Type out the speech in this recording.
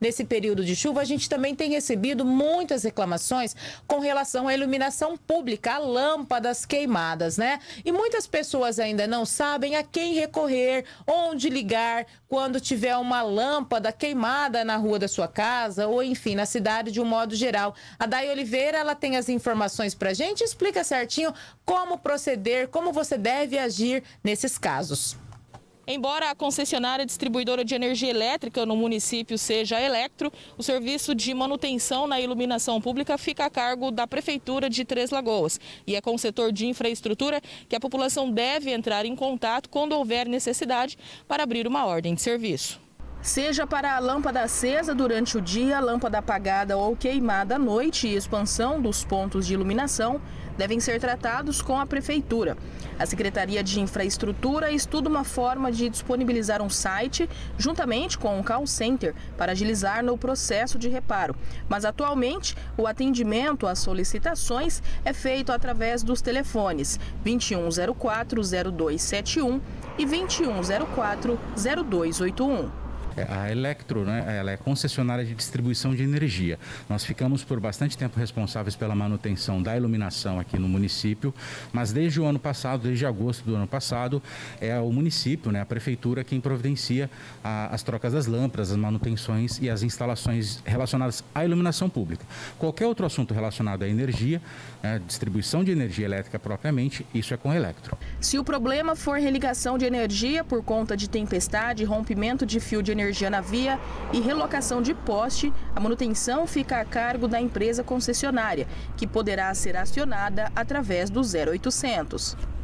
nesse período de chuva, a gente também tem recebido muitas reclamações com relação à iluminação pública, a lâmpadas queimadas, né? E muitas pessoas ainda não sabem a quem recorrer, onde ligar quando tiver uma lâmpada queimada na rua da sua casa ou, enfim, na cidade de um modo geral. A Daia Oliveira, ela tem as informações pra gente, explica certinho como proceder, como você deve agir nesses casos. Embora a concessionária distribuidora de energia elétrica no município seja a Eletro, o serviço de manutenção na iluminação pública fica a cargo da Prefeitura de Três Lagoas. E é com o setor de infraestrutura que a população deve entrar em contato quando houver necessidade para abrir uma ordem de serviço. Seja para a lâmpada acesa durante o dia, lâmpada apagada ou queimada à noite e expansão dos pontos de iluminação devem ser tratados com a Prefeitura. A Secretaria de Infraestrutura estuda uma forma de disponibilizar um site juntamente com um call center para agilizar no processo de reparo. Mas atualmente o atendimento às solicitações é feito através dos telefones 2104-0271 e 2104-0281. A Eletro, né, ela é concessionária de distribuição de energia. Nós ficamos por bastante tempo responsáveis pela manutenção da iluminação aqui no município, mas desde o ano passado, desde agosto do ano passado, é o município, né, a prefeitura, quem providencia as trocas das lâmpadas, as manutenções e as instalações relacionadas à iluminação pública. Qualquer outro assunto relacionado à energia, né, distribuição de energia elétrica propriamente, isso é com a Eletro. Se o problema for religação de energia por conta de tempestade, rompimento de fio de energia, na via e relocação de poste, a manutenção fica a cargo da empresa concessionária, que poderá ser acionada através do 0800.